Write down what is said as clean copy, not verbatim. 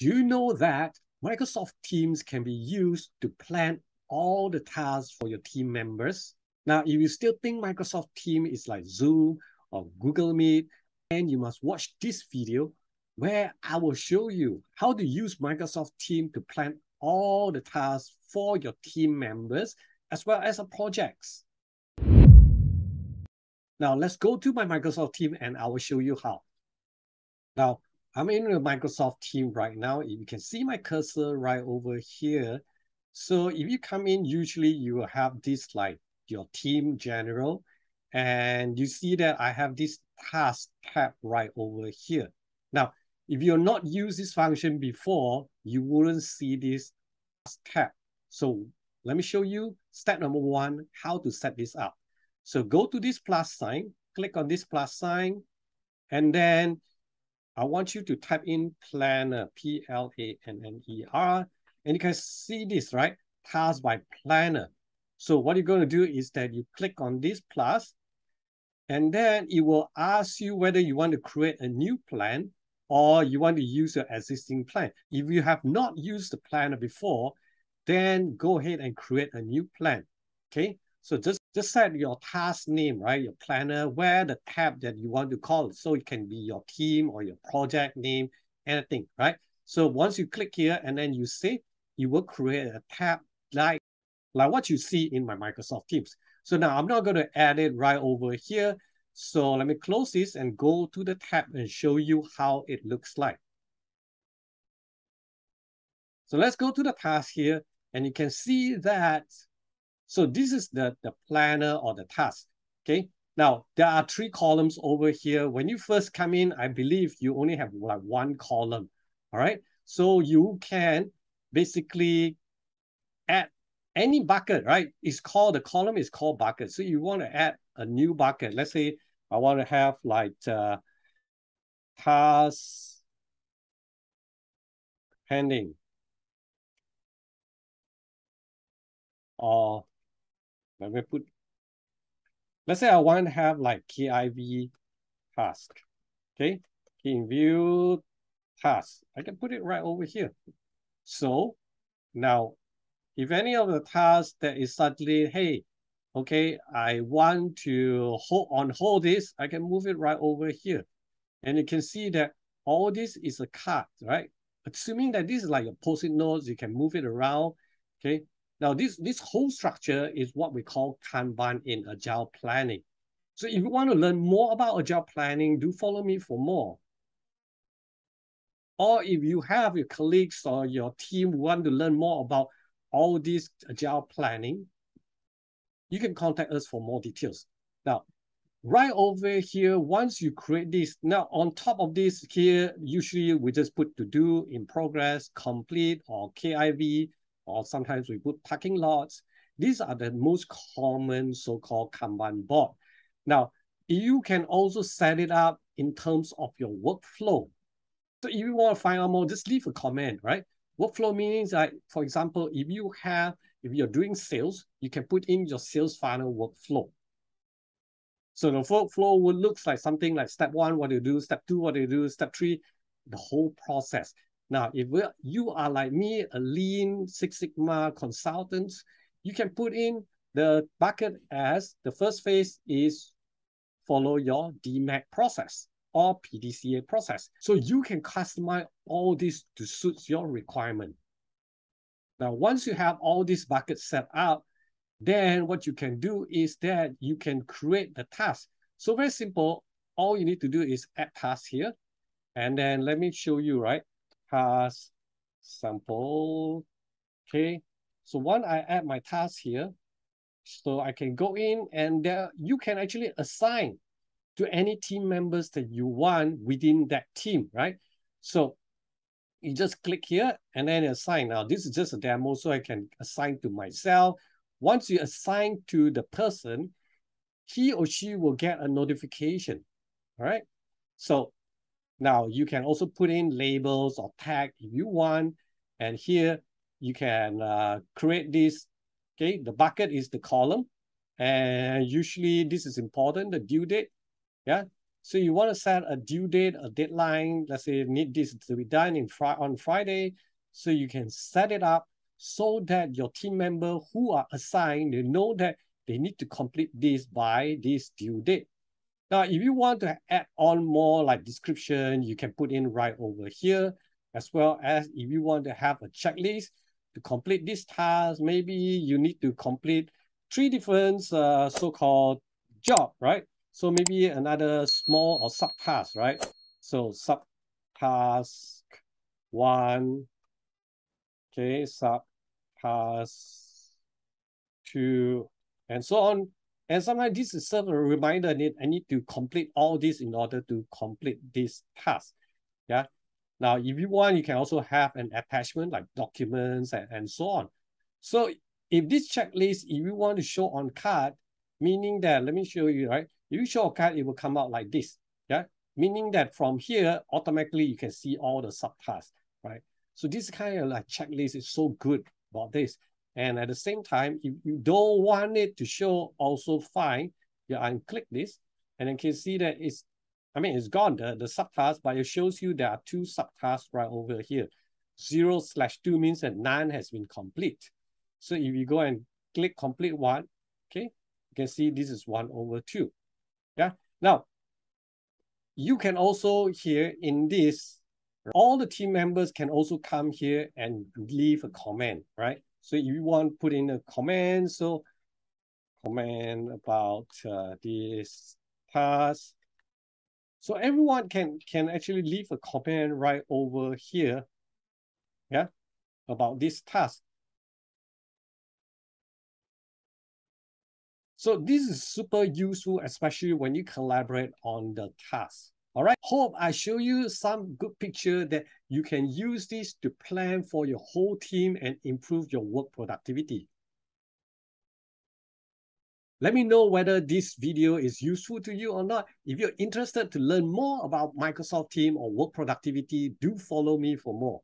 Do you know that Microsoft Teams can be used to plan all the tasks for your team members? Now, if you still think Microsoft Teams is like Zoom or Google Meet, then you must watch this video where I will show you how to use Microsoft Teams to plan all the tasks for your team members as well as the projects. Now, let's go to my Microsoft Teams and I will show you how. Now, I'm in the Microsoft Teams right now. You can see my cursor right over here. So if you come in, usually you will have this like your team general. And you see that I have this task tab right over here. Now, if you're not used this function before, you wouldn't see this task tab. So let me show you step number one, how to set this up. So go to this plus sign, click on this plus sign, and then I want you to type in Planner, P-L-A-N-N-E-R, and you can see this, right? Task by Planner. So what you're going to do is that you click on this plus, and then it will ask you whether you want to create a new plan or you want to use your existing plan. If you have not used the planner before, then go ahead and create a new plan, okay? So just set your task name, right? Your planner, where the tab that you want to call it. So it can be your team or your project name, anything, right? So once you click here and then you save, you will create a tab like what you see in my Microsoft Teams. So now I'm not going to add it right over here. So let me close this and go to the tab and show you how it looks like. So let's go to the task here and you can see that. So this is the planner or the task, okay? Now, there are three columns over here. When you first come in, I believe you only have like one column, all right? So you can basically add any bucket, right? It's called, the column is called bucket. So you want to add a new bucket. Let's say I want to have like task pending or let's say I want to have like KIV task, okay? Key in view task. I can put it right over here. So now, if any of the tasks that is suddenly, hey, okay, I want to hold this, I can move it right over here. And you can see that all this is a card, right? Assuming that this is like a post-it notes, you can move it around, okay? Now, this whole structure is what we call Kanban in Agile planning. So if you want to learn more about Agile planning, do follow me for more. Or if you have your colleagues or your team who want to learn more about all this Agile planning, you can contact us for more details. Now, right over here, once you create this, now on top of this here, usually we just put to do, in progress, complete, or KIV, or sometimes we put parking lots. These are the most common so-called Kanban board. Now, you can also set it up in terms of your workflow. So if you want to find out more, just leave a comment, right? Workflow means, like, for example, if you're doing sales, you can put in your sales funnel workflow. So the workflow would look like something like step one, what do you do? Step two, what do you do? Step three, the whole process. Now, if you are like me, a Lean Six Sigma consultant, you can put in the bucket as the first phase is follow your DMACC process or PDCA process. So you can customize all this to suit your requirement. Now, once you have all these buckets set up, then what you can do is that you can create the task. So very simple. All you need to do is add tasks here. And then let me show you, right? Task sample, okay? So once I add my task here, so I can go in and there you can actually assign to any team members that you want within that team, right? So you just click here and then assign. Now this is just a demo, so I can assign to myself. Once you assign to the person, he or she will get a notification, all right? So now, you can also put in labels or tag if you want. And here, you can create this. Okay, the bucket is the column. And usually, this is important, the due date. Yeah, So you want to set a due date, a deadline. Let's say you need this to be done on Friday. So you can set it up so that your team member who are assigned, they know that they need to complete this by this due date. Now, if you want to add on more like description, you can put in right over here, as well as if you want to have a checklist to complete this task. Maybe you need to complete 3 different so-called job, right? So maybe another small or sub-task, right? So sub-task 1, okay, sub-task 2, and so on. And sometimes this is sort of a reminder that I need to complete all this in order to complete this task. Yeah. Now, if you want, you can also have an attachment like documents and so on. So if this checklist, if you want to show on card, meaning that, let me show you, right? If you show a card, it will come out like this. Yeah. Meaning that from here, automatically you can see all the subtasks, right? So this kind of like checklist is so good about this. And at the same time, if you don't want it to show, also fine. You unclick this, and you can see that it's, I mean, it's gone, the subtask, but it shows you there are 2 subtasks right over here. 0/2 means that none has been complete. So if you go and click complete 1, okay, you can see this is 1/2. Yeah. Now, you can also here in this, all the team members can also come here and leave a comment, right? So if you want to put in a comment, so comment about this task. So everyone can actually leave a comment right over here, yeah, about this task. So this is super useful, especially when you collaborate on the task. All right, hope I show you some good picture that you can use this to plan for your whole team and improve your work productivity. Let me know whether this video is useful to you or not. If you're interested to learn more about Microsoft Teams or work productivity, do follow me for more.